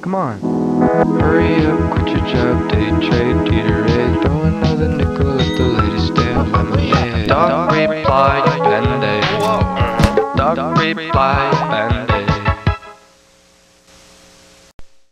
Come on. Hurry up, quit your job, day trade, teeter egg. Throw another nickel at the latest day of M.A. Dog replies, bend day. Dog replies, bend